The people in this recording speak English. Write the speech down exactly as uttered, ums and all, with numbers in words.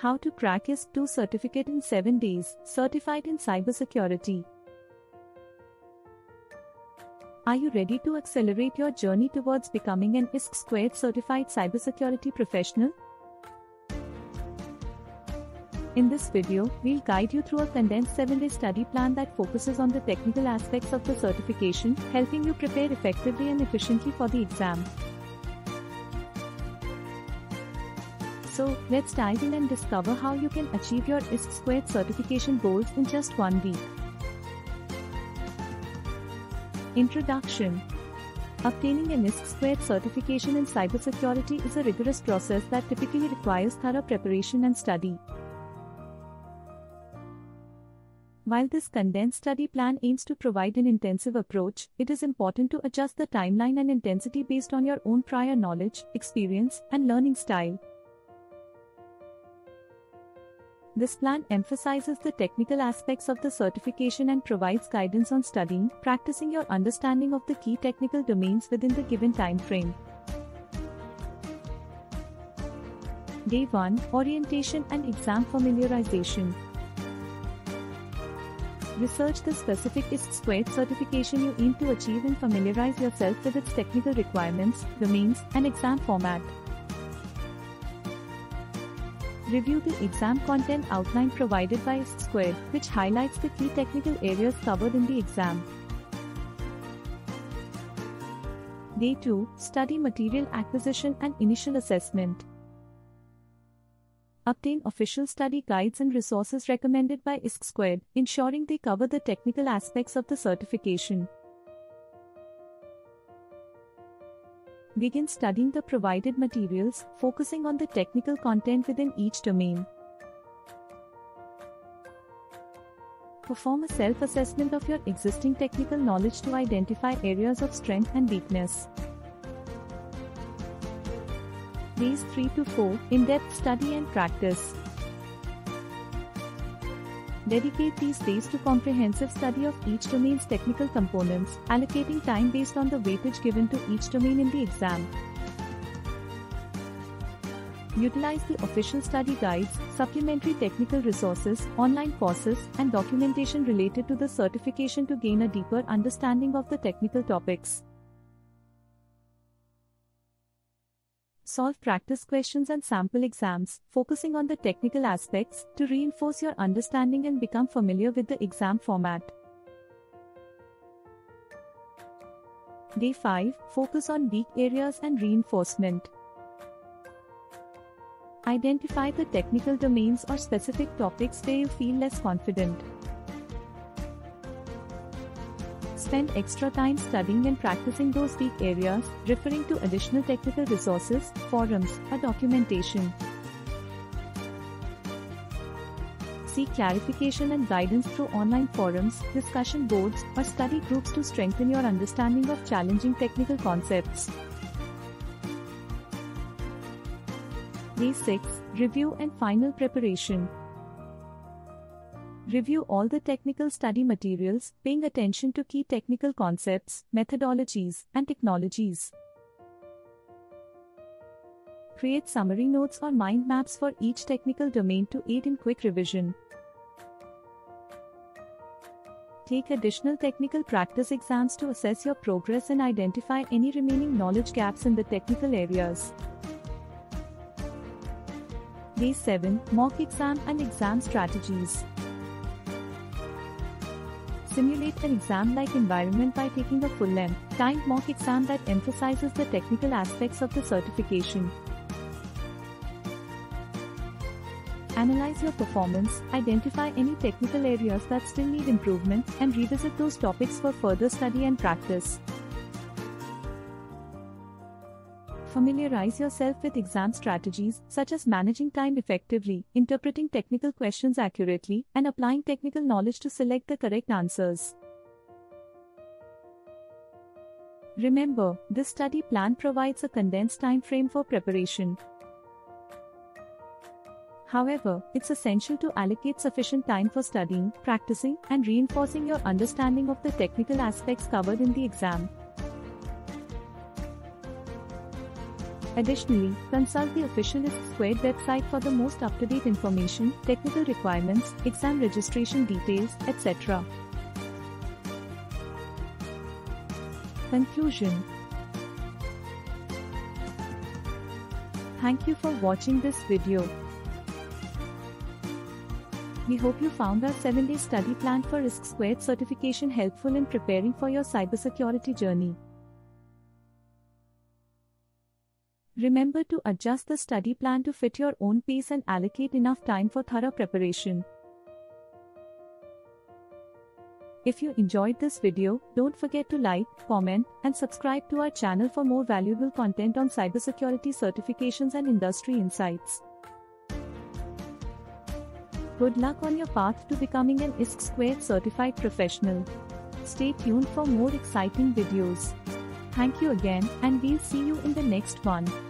How to crack I S C two certificate in seven days, certified in cybersecurity. Are you ready to accelerate your journey towards becoming an I S C two certified cybersecurity professional? In this video, we'll guide you through a condensed seven-day study plan that focuses on the technical aspects of the certification, helping you prepare effectively and efficiently for the exam. So, let's dive in and discover how you can achieve your I S C two certification goals in just one week. Introduction. Obtaining an I S C two certification in cybersecurity is a rigorous process that typically requires thorough preparation and study. While this condensed study plan aims to provide an intensive approach, it is important to adjust the timeline and intensity based on your own prior knowledge, experience, and learning style. This plan emphasizes the technical aspects of the certification and provides guidance on studying, practicing your understanding of the key technical domains within the given time frame. Day one. Orientation and exam familiarization. Research the specific I S C two certification you aim to achieve and familiarize yourself with its technical requirements, domains, and exam format. Review the exam content outline provided by I S C two, which highlights the key technical areas covered in the exam. Day two. Study material acquisition and initial assessment. Obtain official study guides and resources recommended by I S C two, ensuring they cover the technical aspects of the certification. Begin studying the provided materials, focusing on the technical content within each domain. Perform a self-assessment of your existing technical knowledge to identify areas of strength and weakness. Days three to four, in-depth study and practice. Dedicate these days to comprehensive study of each domain's technical components, allocating time based on the weightage given to each domain in the exam. Utilize the official study guides, supplementary technical resources, online courses, and documentation related to the certification to gain a deeper understanding of the technical topics. Solve practice questions and sample exams, focusing on the technical aspects to reinforce your understanding and become familiar with the exam format. Day five. Focus on weak areas and reinforcement. Identify the technical domains or specific topics where you feel less confident. Spend extra time studying and practicing those weak areas, referring to additional technical resources, forums, or documentation. Seek clarification and guidance through online forums, discussion boards, or study groups to strengthen your understanding of challenging technical concepts. Day six. Review and final preparation. Review all the technical study materials, paying attention to key technical concepts, methodologies, and technologies. Create summary notes or mind maps for each technical domain to aid in quick revision. Take additional technical practice exams to assess your progress and identify any remaining knowledge gaps in the technical areas. Day seven. Mock exam and exam strategies. Simulate an exam-like environment by taking a full-length, timed mock exam that emphasizes the technical aspects of the certification. Analyze your performance, identify any technical areas that still need improvement, and revisit those topics for further study and practice. Familiarize yourself with exam strategies, such as managing time effectively, interpreting technical questions accurately, and applying technical knowledge to select the correct answers. Remember, this study plan provides a condensed time frame for preparation. However, it's essential to allocate sufficient time for studying, practicing, and reinforcing your understanding of the technical aspects covered in the exam. Additionally, consult the official I S C squared website for the most up-to-date information, technical requirements, exam registration details, et cetera. Conclusion. Thank you for watching this video. We hope you found our seven day study plan for I S C squared certification helpful in preparing for your cybersecurity journey. Remember to adjust the study plan to fit your own pace and allocate enough time for thorough preparation. If you enjoyed this video, don't forget to like, comment, and subscribe to our channel for more valuable content on cybersecurity certifications and industry insights. Good luck on your path to becoming an I S C squared certified professional. Stay tuned for more exciting videos. Thank you again, and we'll see you in the next one.